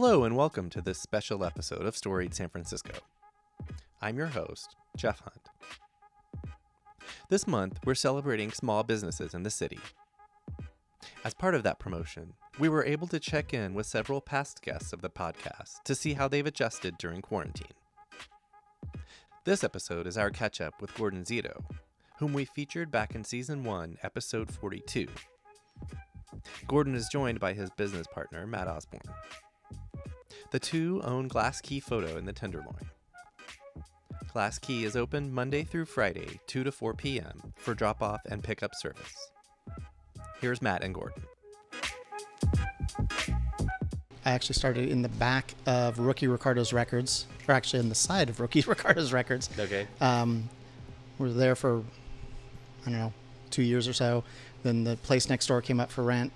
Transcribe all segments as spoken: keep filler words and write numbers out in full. Hello and welcome to this special episode of Storied: San Francisco. I'm your host, Jeff Hunt. This month, we're celebrating small businesses in the city. As part of that promotion, we were able to check in with several past guests of the podcast to see how they've adjusted during quarantine. This episode is our catch-up with Gordon Szeto, whom we featured back in Season one, Episode forty-two. Gordon is joined by his business partner, Matt Osborne. The two own Glass Key Photo in the Tenderloin. Glass Key is open Monday through Friday, two to four p.m. for drop-off and pickup service. Here's Matt and Gordon. I actually started in the back of Rookie Ricardo's Records, or actually on the side of Rookie Ricardo's Records. Okay. Um, we were there for, I don't know, two years or so. Then the place next door came up for rent,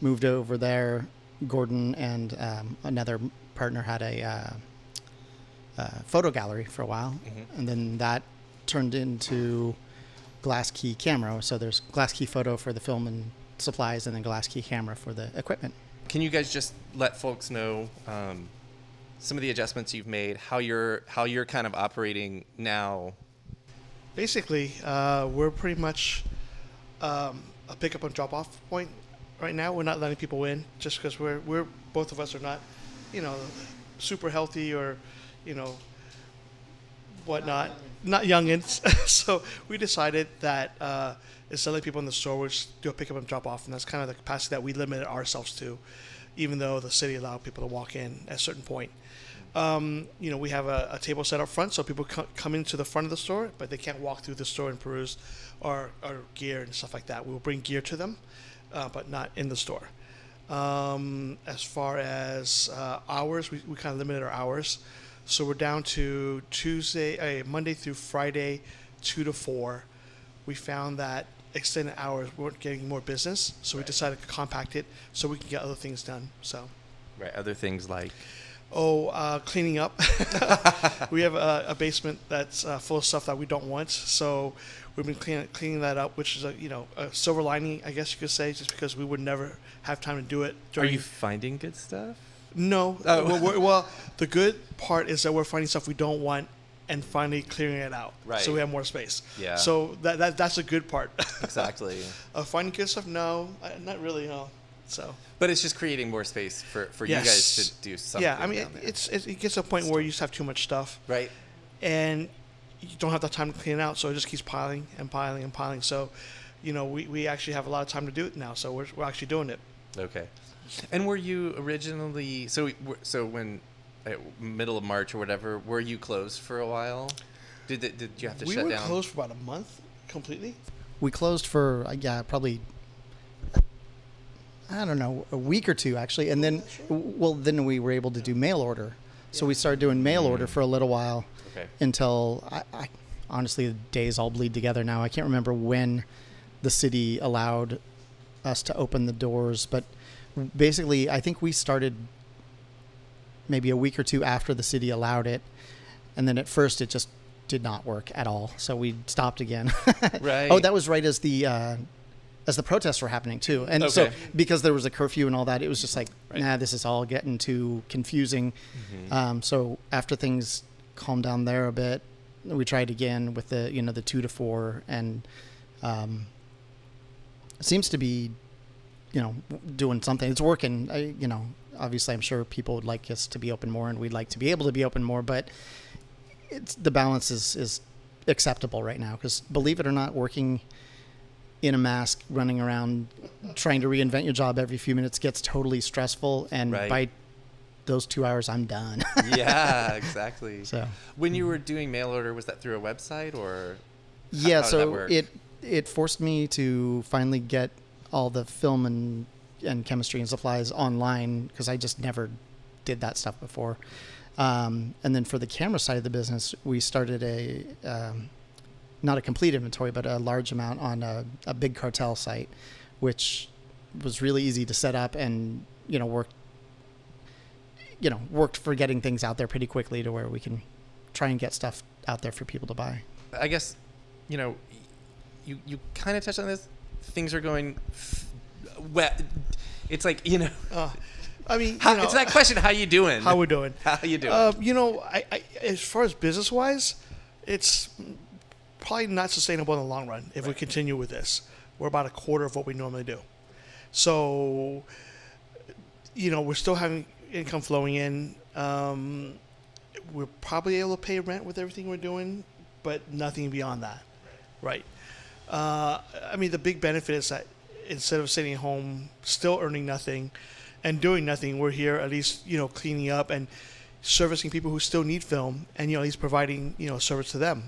moved over there. Gordon and um, another partner had a uh, uh, photo gallery for a while, mm-hmm. and then that turned into Glass Key Camera. So there's Glass Key Photo for the film and supplies, and then Glass Key Camera for the equipment. Can you guys just let folks know um, some of the adjustments you've made, how you're how you're kind of operating now? Basically, uh, we're pretty much um, a pickup and drop-off point. Right now, we're not letting people in just because we're we're both of us are not, you know, super healthy or, you know, whatnot, not youngins. So we decided that uh, instead of letting people in the store, we just do a pickup and drop off, and that's kind of the capacity that we limited ourselves to, even though the city allowed people to walk in at a certain point. Um, you know, we have a, a table set up front, so people c- come into the front of the store, but they can't walk through the store and peruse our our gear and stuff like that. We'll bring gear to them. Uh, but not in the store. Um, as far as uh, hours, we, we kind of limited our hours. So we're down to Tuesday, uh, Monday through Friday, two to four. We found that extended hours weren't getting more business, so right. we decided to compact it so we can get other things done. So, right, other things like? Oh, uh, cleaning up. We have a, a basement that's uh, full of stuff that we don't want, so we've been clean, cleaning that up, which is a you know a silver lining, I guess you could say, just because we would never have time to do it. During Are you finding good stuff? No. Oh. Well, we're, well, the good part is that we're finding stuff we don't want and finally clearing it out, right? So we have more space. Yeah. So that, that that's a good part. Exactly. Uh, finding good stuff? No, not really. No. So. But it's just creating more space for, for yes. you guys to do something. Yeah, I mean, it, it's it, it gets to a point where you just have too much stuff, right? And you don't have the time to clean it out, so it just keeps piling and piling and piling. So, you know, we, we actually have a lot of time to do it now, so we're we're actually doing it. Okay. And were you originally so so when middle of March or whatever, were you closed for a while? Did did, did you have to we shut down? We were closed for about a month completely. We closed for yeah probably. I don't know, a week or two actually, and then well, then we were able to do mail order, so we started doing mail order for a little while, okay. until I, I honestly the days all bleed together now. I can't remember when the city allowed us to open the doors, but basically I think we started maybe a week or two after the city allowed it, and then at first it just did not work at all, so we stopped again. Right. Oh, that was right as the. Uh, As the protests were happening too, and okay. so because there was a curfew and all that, it was just like, right. nah, this is all getting too confusing. Mm-hmm. Um, so after things calmed down there a bit, we tried again with the you know the two to four, and um, it seems to be, you know, doing something. It's working. I, you know, obviously, I'm sure people would like us to be open more, and we'd like to be able to be open more, but it's the balance is is acceptable right now because believe it or not, working. In a mask, running around, trying to reinvent your job every few minutes gets totally stressful. And right. by those two hours, I'm done. Yeah, exactly. So when you were doing mail order, was that through a website or? Yeah, how, how so did that work? it it forced me to finally get all the film and and chemistry and supplies online because I just never did that stuff before. Um, and then for the camera side of the business, we started a. Um, not a complete inventory, but a large amount on a, a big cartel site, which was really easy to set up and, you know, worked, you know, worked for getting things out there pretty quickly to where we can try and get stuff out there for people to buy. I guess, you know, you, you kind of touched on this. Things are going, f- well, it's like, you know, uh, I mean, how, know, it's that question. How you doing? How we doing? How you doing? Uh, you know, I, I, as far as business wise, it's probably not sustainable in the long run if right. we continue with this. We're about a quarter of what we normally do, so you know we're still having income flowing in. Um, we're probably able to pay rent with everything we're doing, but nothing beyond that, right? Uh, I mean, the big benefit is that instead of sitting home, still earning nothing, and doing nothing, we're here at least, you know, cleaning up and servicing people who still need film, and you know, at least providing, you know, service to them,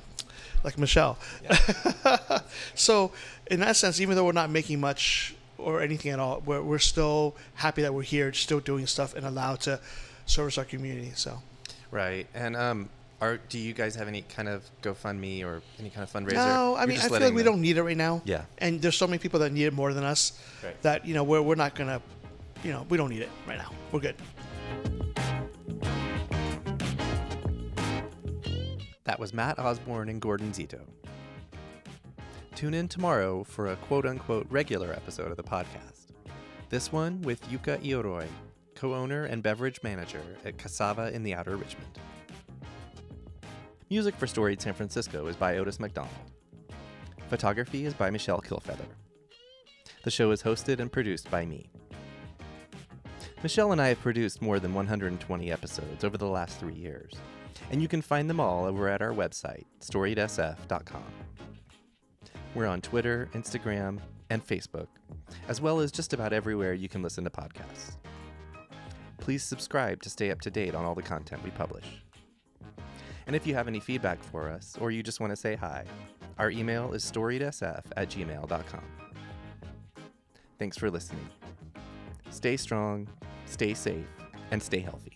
like Michelle. Yeah. So, in that sense, even though we're not making much or anything at all, we're we're still happy that we're here, still doing stuff, and allowed to service our community. So, right, and um. Are, do you guys have any kind of GoFundMe or any kind of fundraiser? No, I You're mean, I feel like we them... don't need it right now. Yeah. And there's so many people that need it more than us right. that, you know, we're, we're not going to, you know, we don't need it right now. We're good. That was Matt Osborne and Gordon Szeto. Tune in tomorrow for a quote-unquote regular episode of the podcast. This one with Yuka Ioroi, co-owner and beverage manager at Cassava in the Outer Richmond. Music for Storied San Francisco is by Otis McDonald. Photography is by Michelle Kilfeather. The show is hosted and produced by me. Michelle and I have produced more than one hundred twenty episodes over the last three years, and you can find them all over at our website, storied s f dot com. We're on Twitter, Instagram, and Facebook, as well as just about everywhere you can listen to podcasts. Please subscribe to stay up to date on all the content we publish. And if you have any feedback for us, or you just want to say hi, our email is storied s f at gmail dot com. Thanks for listening. Stay strong, stay safe, and stay healthy.